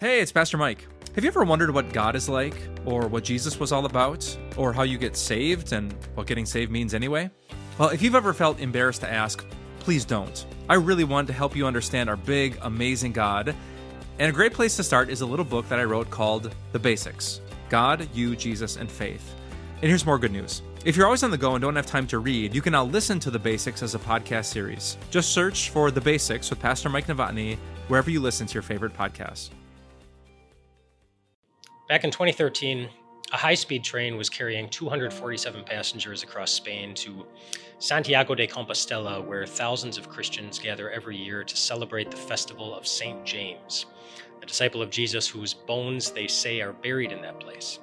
Hey, it's Pastor Mike. Have you ever wondered what God is like, or what Jesus was all about, or how you get saved, and what getting saved means anyway? Well, if you've ever felt embarrassed to ask, please don't. I really want to help you understand our big, amazing God, and a great place to start is a little book that I wrote called The Basics: God, You, Jesus, and Faith. And here's more good news. If you're always on the go and don't have time to read, you can now listen to The Basics as a podcast series. Just search for The Basics with Pastor Mike Novotny wherever you listen to your favorite podcast. Back in 2013, a high-speed train was carrying 247 passengers across Spain to Santiago de Compostela, where thousands of Christians gather every year to celebrate the festival of St. James, a disciple of Jesus whose bones, they say, are buried in that place.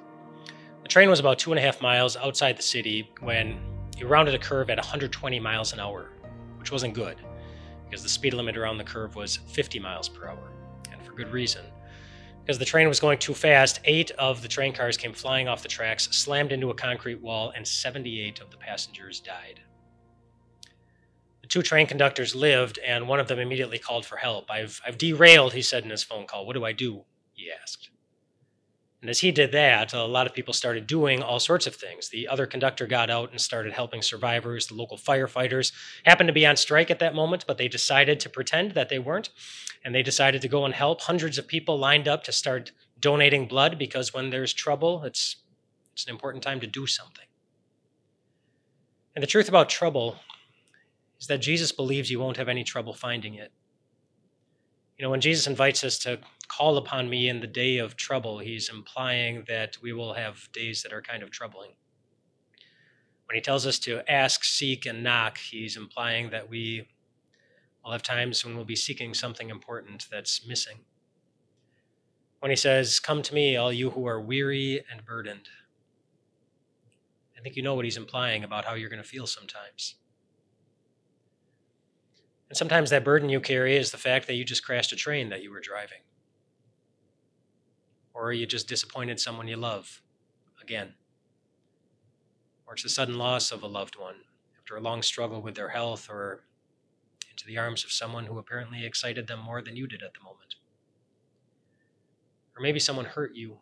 The train was about 2.5 miles outside the city when it rounded a curve at 120 miles an hour, which wasn't good, because the speed limit around the curve was 50 miles per hour, and for good reason. Because the train was going too fast, 8 of the train cars came flying off the tracks, slammed into a concrete wall, and 78 of the passengers died. The 2 train conductors lived, and one of them immediately called for help. I've derailed, he said in his phone call. What do I do? He asked. And as he did that, a lot of people started doing all sorts of things. The other conductor got out and started helping survivors. The local firefighters happened to be on strike at that moment, but they decided to pretend that they weren't. And they decided to go and help. Hundreds of people lined up to start donating blood, because when there's trouble, it's an important time to do something. And the truth about trouble is that Jesus believes you won't have any trouble finding it. You know, when Jesus invites us to call upon me in the day of trouble, he's implying that we will have days that are kind of troubling. When he tells us to ask, seek, and knock, he's implying that we will have times when we'll be seeking something important that's missing. When he says, come to me, all you who are weary and burdened, I think you know what he's implying about how you're going to feel sometimes. And sometimes that burden you carry is the fact that you just crashed a train that you were driving. Or you just disappointed someone you love, again. Or it's the sudden loss of a loved one after a long struggle with their health, or into the arms of someone who apparently excited them more than you did at the moment. Or maybe someone hurt you,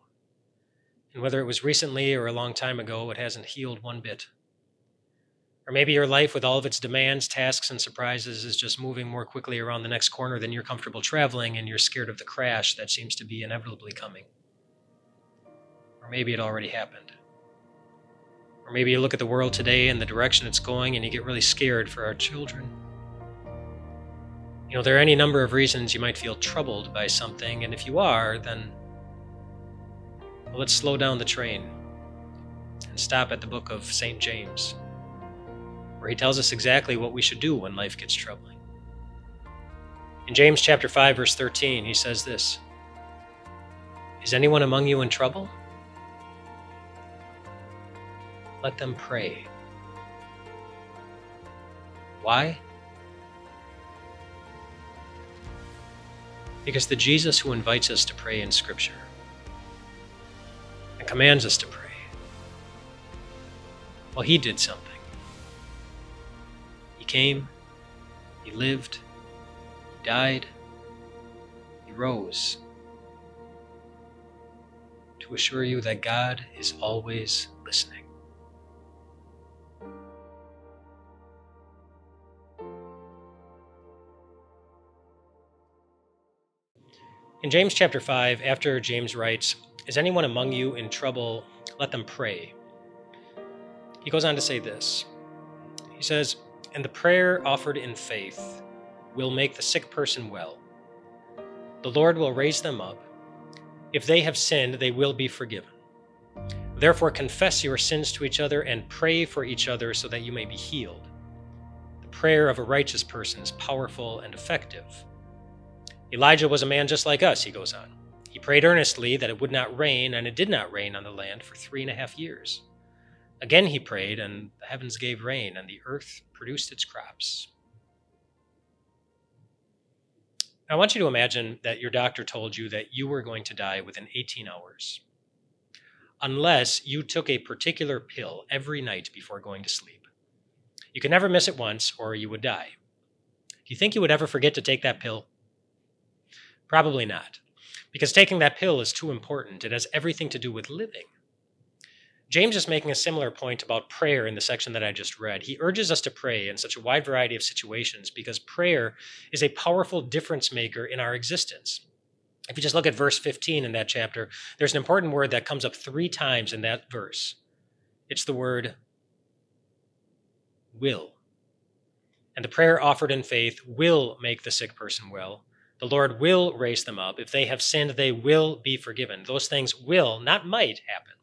and whether it was recently or a long time ago, it hasn't healed one bit. Or maybe your life, with all of its demands, tasks, and surprises, is just moving more quickly around the next corner than you're comfortable traveling, and you're scared of the crash that seems to be inevitably coming. Or maybe it already happened. Or maybe you look at the world today and the direction it's going, and you get really scared for our children. You know, there are any number of reasons you might feel troubled by something, and if you are, then well, let's slow down the train and stop at the book of St. James, where he tells us exactly what we should do when life gets troubling. In James chapter 5, verse 13, he says this: Is anyone among you in trouble? Let them pray. Why? Because the Jesus who invites us to pray in Scripture and commands us to pray, well, he did something. He came, he lived, he died, he rose to assure you that God is always listening. In James chapter 5, after James writes, "Is anyone among you in trouble? Let them pray," he goes on to say this. He says, "And the prayer offered in faith will make the sick person well. The Lord will raise them up. If they have sinned, they will be forgiven. Therefore, confess your sins to each other and pray for each other so that you may be healed. The prayer of a righteous person is powerful and effective. Elijah was a man just like us," he goes on. "He prayed earnestly that it would not rain, and it did not rain on the land for 3.5 years. Again he prayed, and the heavens gave rain, and the earth produced its crops." I want you to imagine that your doctor told you that you were going to die within 18 hours, unless you took a particular pill every night before going to sleep. You could never miss it once, or you would die. Do you think you would ever forget to take that pill? Probably not. because taking that pill is too important. It has everything to do with living. James is making a similar point about prayer in the section that I just read. He urges us to pray in such a wide variety of situations because prayer is a powerful difference maker in our existence. If you just look at verse 15 in that chapter, there's an important word that comes up 3 times in that verse. It's the word will. And the prayer offered in faith will make the sick person well. The Lord will raise them up. If they have sinned, they will be forgiven. Those things will, not might, happen.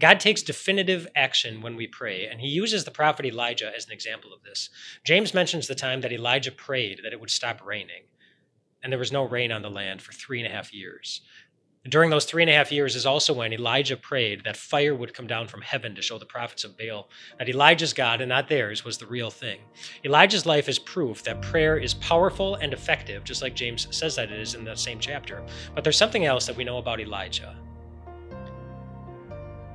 God takes definitive action when we pray, and he uses the prophet Elijah as an example of this. James mentions the time that Elijah prayed that it would stop raining, and there was no rain on the land for 3.5 years. During those 3.5 years is also when Elijah prayed that fire would come down from heaven to show the prophets of Baal that Elijah's God and not theirs was the real thing. Elijah's life is proof that prayer is powerful and effective, just like James says that it is in that same chapter. But there's something else that we know about Elijah.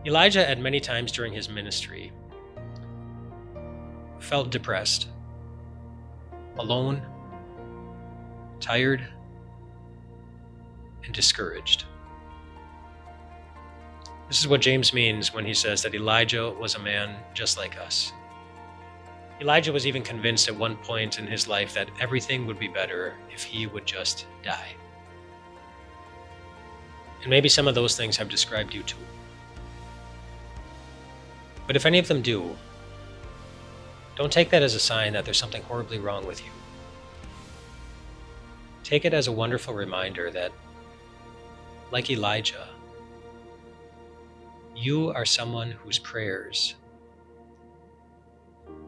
Elijah, at many times during his ministry, felt depressed, alone, tired, and discouraged. This is what James means when he says that Elijah was a man just like us. Elijah was even convinced at one point in his life that everything would be better if he would just die. And maybe some of those things have described you too. But if any of them do, don't take that as a sign that there's something horribly wrong with you. Take it as a wonderful reminder that, like Elijah, you are someone whose prayers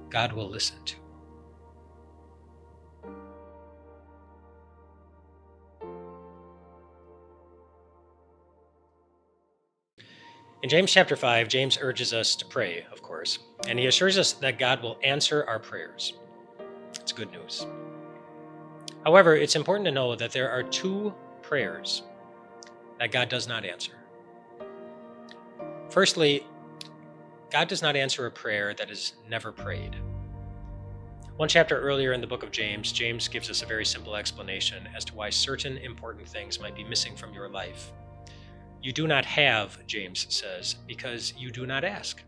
God will listen to. In James chapter 5, James urges us to pray, of course, and he assures us that God will answer our prayers. It's good news. However, it's important to know that there are 2 prayers that God does not answer. Firstly, God does not answer a prayer that is never prayed. One chapter earlier in the book of James, James gives us a very simple explanation as to why certain important things might be missing from your life. You do not have, James says, because you do not ask.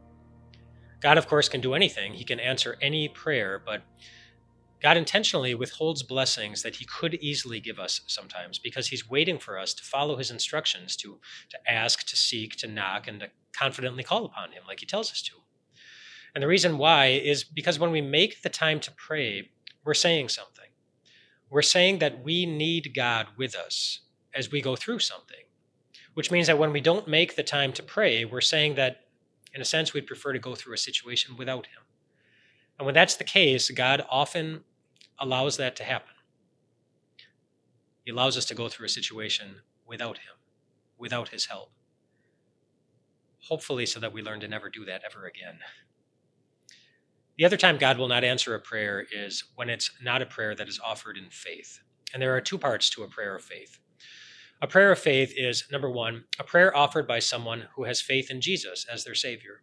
God, of course, can do anything. He can answer any prayer, but God intentionally withholds blessings that he could easily give us sometimes because he's waiting for us to follow his instructions to ask, to seek, to knock, and to confidently call upon him like he tells us to. And the reason why is because when we make the time to pray, we're saying something. We're saying that we need God with us as we go through something, which means that when we don't make the time to pray, we're saying that, in a sense, we'd prefer to go through a situation without him. And when that's the case, God often allows that to happen. He allows us to go through a situation without him, without his help. Hopefully so that we learn to never do that ever again. The other time God will not answer a prayer is when it's not a prayer that is offered in faith. And there are 2 parts to a prayer of faith. A prayer of faith is, number 1, a prayer offered by someone who has faith in Jesus as their Savior.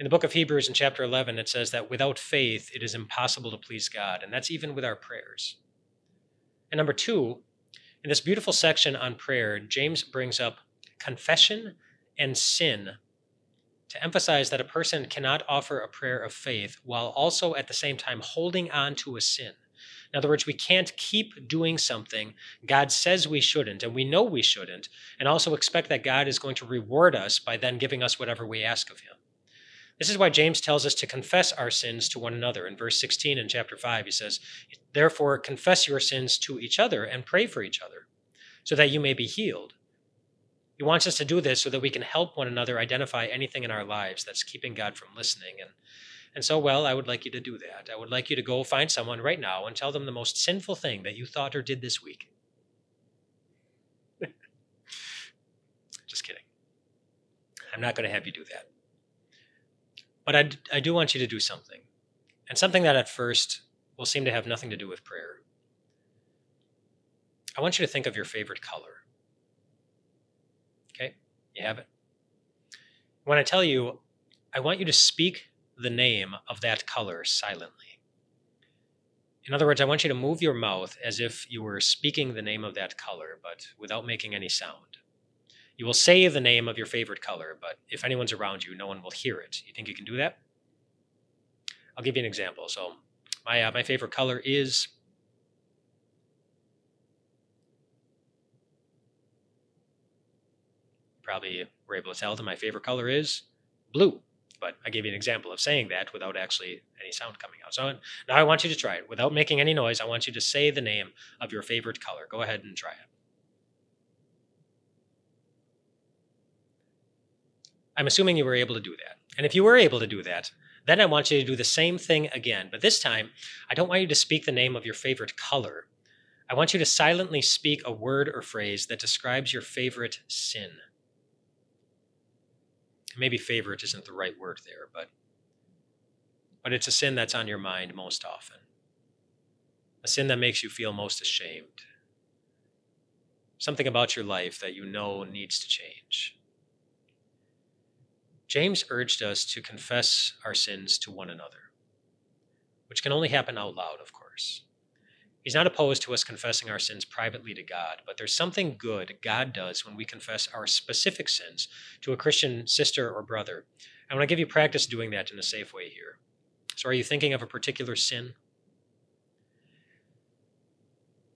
In the book of Hebrews in chapter 11, it says that without faith, it is impossible to please God, and that's even with our prayers. And number 2, in this beautiful section on prayer, James brings up confession and sin to emphasize that a person cannot offer a prayer of faith while also at the same time holding on to a sin. In other words, we can't keep doing something God says we shouldn't, and we know we shouldn't, and also expect that God is going to reward us by then giving us whatever we ask of him. This is why James tells us to confess our sins to one another. In verse 16 in chapter 5, he says, "Therefore confess your sins to each other and pray for each other, so that you may be healed." He wants us to do this so that we can help one another identify anything in our lives that's keeping God from listening. And so, I would like you to do that. I would like you to go find someone right now and tell them the most sinful thing that you thought or did this week. Just kidding. I'm not going to have you do that. But I do want you to do something, and something that at first will seem to have nothing to do with prayer. I want you to think of your favorite color. Okay? You have it? When I tell you, I want you to speak the name of that color silently. In other words, I want you to move your mouth as if you were speaking the name of that color, but without making any sound. You will say the name of your favorite color, but if anyone's around you, no one will hear it. You think you can do that? I'll give you an example. So my favorite color is probably were able to tell that my favorite color is blue. But I gave you an example of saying that without actually any sound coming out. So now I want you to try it. Without making any noise, I want you to say the name of your favorite color. Go ahead and try it. I'm assuming you were able to do that. And if you were able to do that, then I want you to do the same thing again. But this time, I don't want you to speak the name of your favorite color. I want you to silently speak a word or phrase that describes your favorite sin. Maybe favorite isn't the right word there, but it's a sin that's on your mind most often. A sin that makes you feel most ashamed. Something about your life that you know needs to change. James urged us to confess our sins to one another, which can only happen out loud, of course. He's not opposed to us confessing our sins privately to God, but there's something good God does when we confess our specific sins to a Christian sister or brother. I want to give you practice doing that in a safe way here. So are you thinking of a particular sin?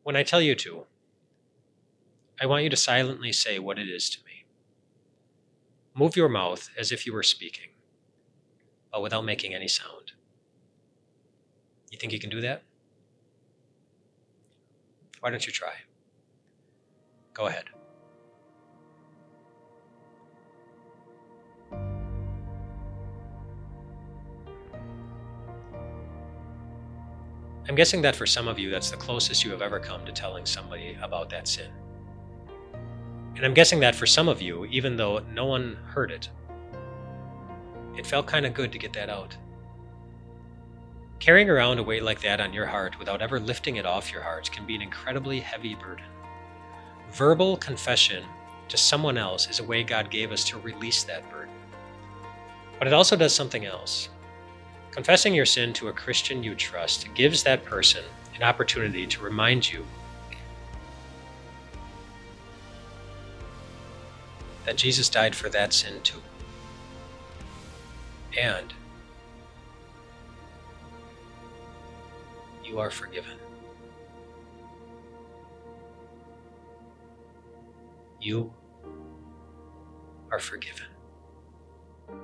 When I tell you to, I want you to silently say what it is to me. Move your mouth as if you were speaking, but without making any sound. You think you can do that? Why don't you try? Go ahead. I'm guessing that for some of you, that's the closest you have ever come to telling somebody about that sin. And I'm guessing that for some of you, even though no one heard it, it felt kind of good to get that out. Carrying around a weight like that on your heart without ever lifting it off your heart can be an incredibly heavy burden. Verbal confession to someone else is a way God gave us to release that burden. But it also does something else. Confessing your sin to a Christian you trust gives that person an opportunity to remind you that Jesus died for that sin too. And you are forgiven. You are forgiven. Do you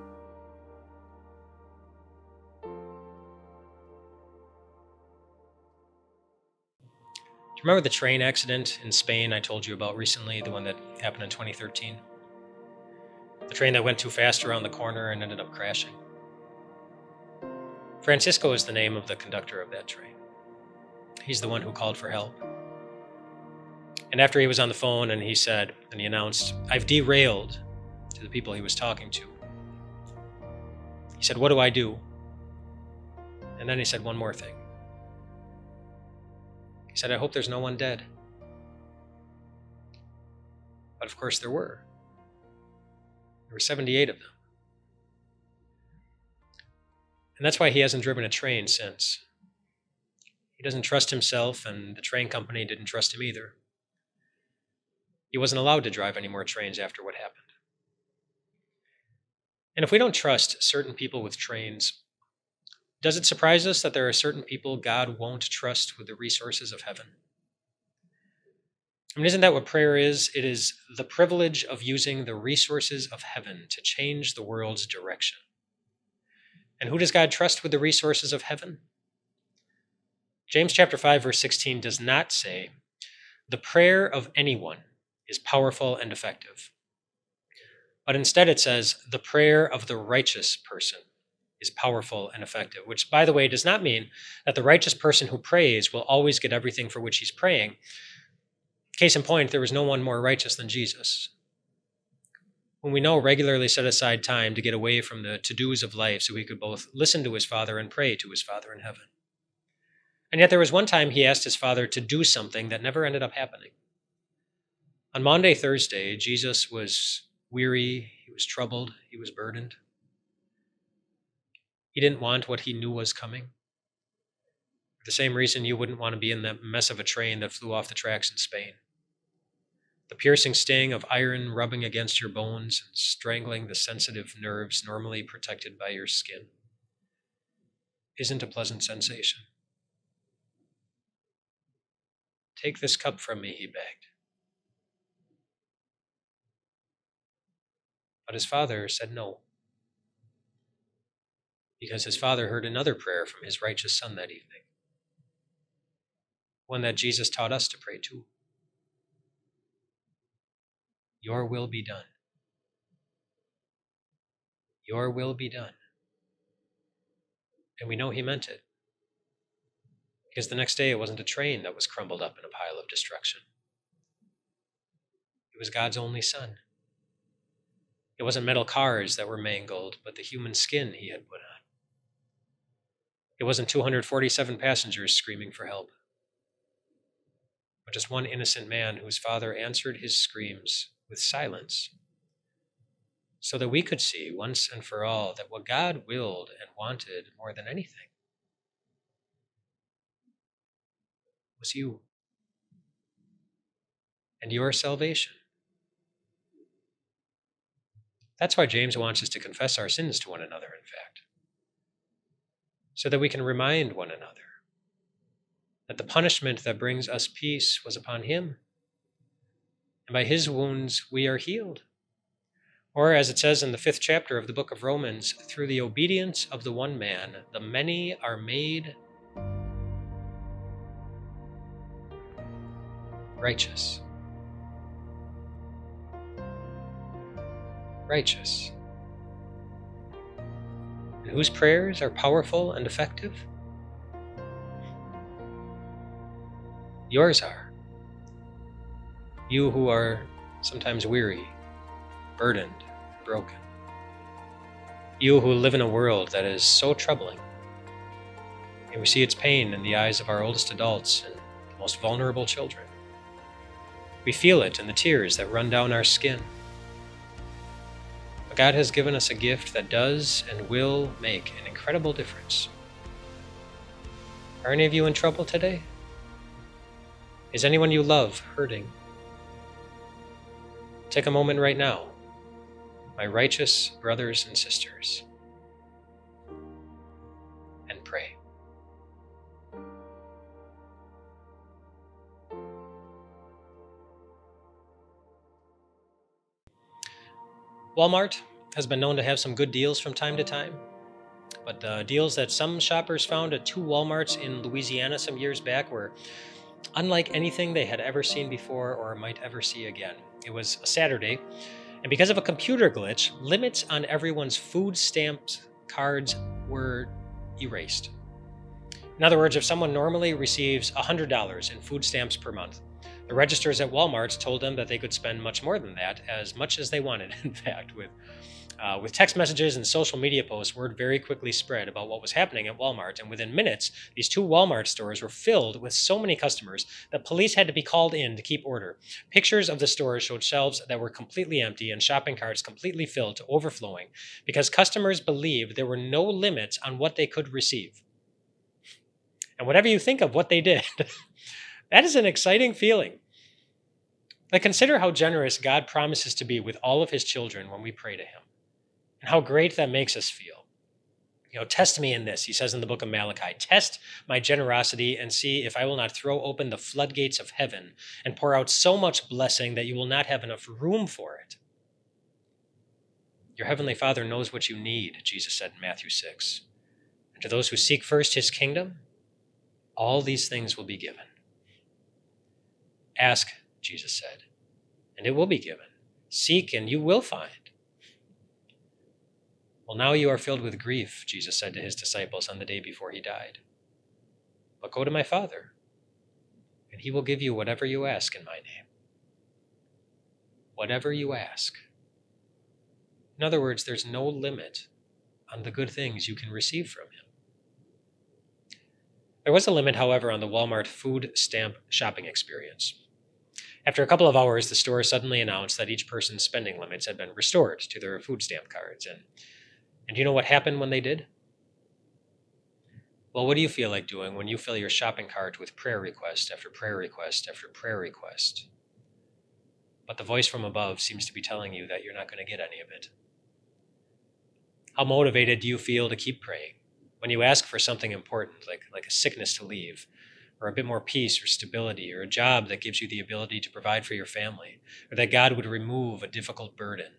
remember the train accident in Spain I told you about recently, the one that happened in 2013? The train that went too fast around the corner and ended up crashing. Francisco is the name of the conductor of that train. He's the one who called for help. And after he was on the phone and he announced, "I've derailed," to the people he was talking to. He said, "What do I do?" And then he said one more thing. He said, "I hope there's no one dead." But of course there were. There were 78 of them. And that's why he hasn't driven a train since. He doesn't trust himself, and the train company didn't trust him either. He wasn't allowed to drive any more trains after what happened. And if we don't trust certain people with trains, does it surprise us that there are certain people God won't trust with the resources of heaven? I mean, isn't that what prayer is? It is the privilege of using the resources of heaven to change the world's direction. And who does God trust with the resources of heaven? James chapter 5, verse 16 does not say, "The prayer of anyone is powerful and effective." But instead it says, "The prayer of the righteous person is powerful and effective," which, by the way, does not mean that the righteous person who prays will always get everything for which he's praying. Case in point, there was no one more righteous than Jesus. When we know regularly set aside time to get away from the to-dos of life so he could both listen to his Father and pray to his Father in heaven. And yet there was one time he asked his Father to do something that never ended up happening. On Maundy Thursday, Jesus was weary, he was troubled, he was burdened. He didn't want what he knew was coming. The same reason you wouldn't want to be in the mess of a train that flew off the tracks in Spain. The piercing sting of iron rubbing against your bones and strangling the sensitive nerves normally protected by your skin isn't a pleasant sensation. Take this cup from me, he begged. But his father said no, because his father heard another prayer from his righteous son that evening, one that Jesus taught us to pray too. Your will be done. Your will be done. And we know he meant it, because the next day it wasn't a train that was crumbled up in a pile of destruction. It was God's only son. It wasn't metal cars that were mangled, but the human skin he had put on. It wasn't 247 passengers screaming for help, but just one innocent man whose father answered his screams with silence, so that we could see once and for all that what God willed and wanted more than anything was you and your salvation. That's why James wants us to confess our sins to one another, in fact, so that we can remind one another that the punishment that brings us peace was upon him, and by his wounds we are healed. Or, as it says in the 5th chapter of the book of Romans, through the obedience of the one man, the many are made righteous. Righteous. And whose prayers are powerful and effective? Yours are. You who are sometimes weary, burdened, broken. You who live in a world that is so troubling, and we see its pain in the eyes of our oldest adults and the most vulnerable children. We feel it in the tears that run down our skin. But God has given us a gift that does and will make an incredible difference. Are any of you in trouble today? Is anyone you love hurting? Take a moment right now, my righteous brothers and sisters, and pray. Walmart has been known to have some good deals from time to time, but the deals that some shoppers found at 2 Walmarts in Louisiana some years back were unlike anything they had ever seen before or might ever see again. It was a Saturday, and because of a computer glitch, limits on everyone's food stamps cards were erased. In other words, if someone normally receives $100 in food stamps per month, the registers at Walmart told them that they could spend much more than that, as much as they wanted, in fact. With text messages and social media posts, word very quickly spread about what was happening at Walmart, and within minutes, these 2 Walmart stores were filled with so many customers that police had to be called in to keep order. Pictures of the stores showed shelves that were completely empty and shopping carts completely filled to overflowing, because customers believed there were no limits on what they could receive. And whatever you think of what they did, that is an exciting feeling. Like, consider how generous God promises to be with all of his children when we pray to him, and how great that makes us feel. You know, test me in this, he says in the book of Malachi. Test my generosity and see if I will not throw open the floodgates of heaven and pour out so much blessing that you will not have enough room for it. Your heavenly Father knows what you need, Jesus said in Matthew 6. And to those who seek first his kingdom, all these things will be given. Ask, Jesus said, and it will be given. Seek and you will find. Well, now you are filled with grief, Jesus said to his disciples on the day before he died. But go to my Father, and he will give you whatever you ask in my name. Whatever you ask. In other words, there's no limit on the good things you can receive from him. There was a limit, however, on the Walmart food stamp shopping experience. After a couple of hours, the store suddenly announced that each person's spending limits had been restored to their food stamp cards. And do you know what happened when they did? Well, what do you feel like doing when you fill your shopping cart with prayer request after prayer request after prayer request? But the voice from above seems to be telling you that you're not going to get any of it. How motivated do you feel to keep praying? When you ask for something important, like a sickness to leave, or a bit more peace or stability, or a job that gives you the ability to provide for your family, or that God would remove a difficult burden,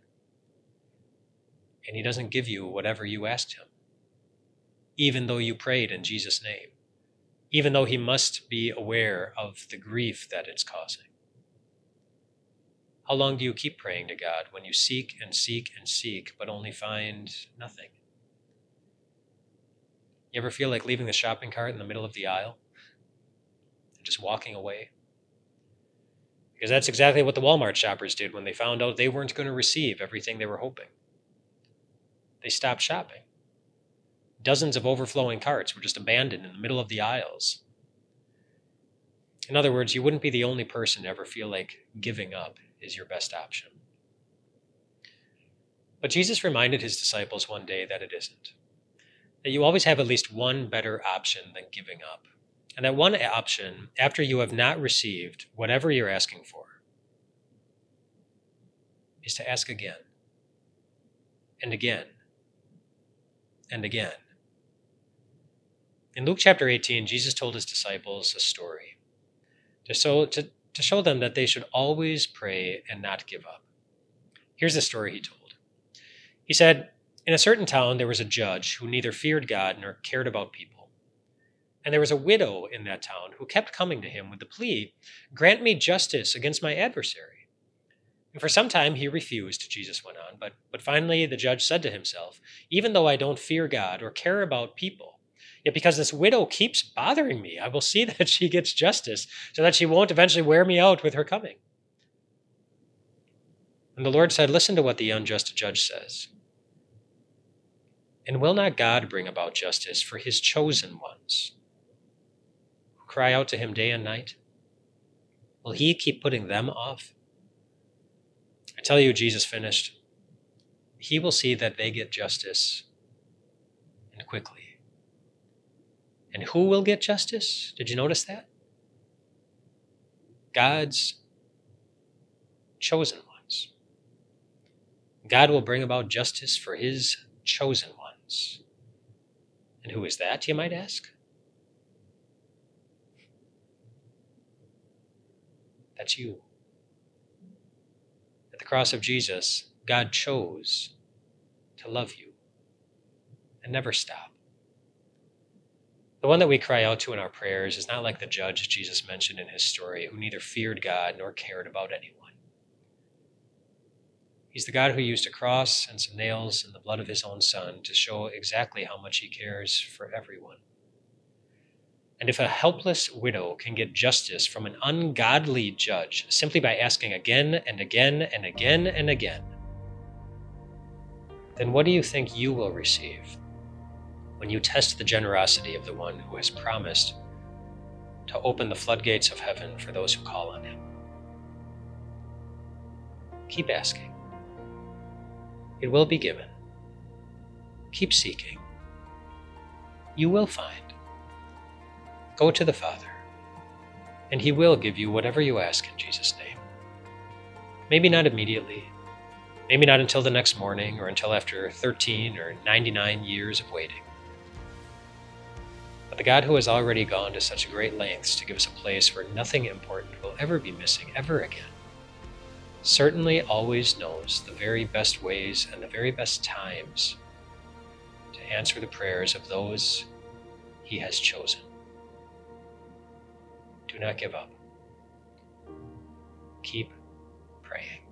and he doesn't give you whatever you asked him, even though you prayed in Jesus' name, even though he must be aware of the grief that it's causing. How long do you keep praying to God when you seek and seek and seek, but only find nothing? You ever feel like leaving the shopping cart in the middle of the aisle and just walking away? Because that's exactly what the Walmart shoppers did when they found out they weren't going to receive everything they were hoping. They stopped shopping. Dozens of overflowing carts were just abandoned in the middle of the aisles. In other words, you wouldn't be the only person to ever feel like giving up is your best option. But Jesus reminded his disciples one day that it isn't, that you always have at least one better option than giving up. And that one option, after you have not received whatever you're asking for, is to ask again, and again, and again. In Luke chapter 18, Jesus told his disciples a story to show them that they should always pray and not give up. Here's the story he told. He said, "In a certain town there was a judge who neither feared God nor cared about people. And there was a widow in that town who kept coming to him with the plea, 'Grant me justice against my adversary.' And for some time he refused," Jesus went on, but finally the judge said to himself, "Even though I don't fear God or care about people, yet because this widow keeps bothering me, I will see that she gets justice so that she won't eventually wear me out with her coming." And the Lord said, "Listen to what the unjust judge says. And will not God bring about justice for his chosen ones, who cry out to him day and night? Will he keep putting them off? I tell you," Jesus finished, "he will see that they get justice, and quickly." And who will get justice? Did you notice that? God's chosen ones. God will bring about justice for his chosen ones. And who is that, you might ask? That's you. At the cross of Jesus, God chose to love you and never stop. The one that we cry out to in our prayers is not like the judge Jesus mentioned in his story, who neither feared God nor cared about anyone. He's the God who used a cross and some nails and the blood of his own son to show exactly how much he cares for everyone. And if a helpless widow can get justice from an ungodly judge simply by asking again and again and again and again, then what do you think you will receive when you test the generosity of the one who has promised to open the floodgates of heaven for those who call on him? Keep asking. It will be given. Keep seeking. You will find. Go to the Father, and he will give you whatever you ask in Jesus' name. Maybe not immediately. Maybe not until the next morning or until after 13 or 99 years of waiting. But the God who has already gone to such great lengths to give us a place where nothing important will ever be missing ever again, certainly always knows the very best ways and the very best times to answer the prayers of those he has chosen. Do not give up. Keep praying.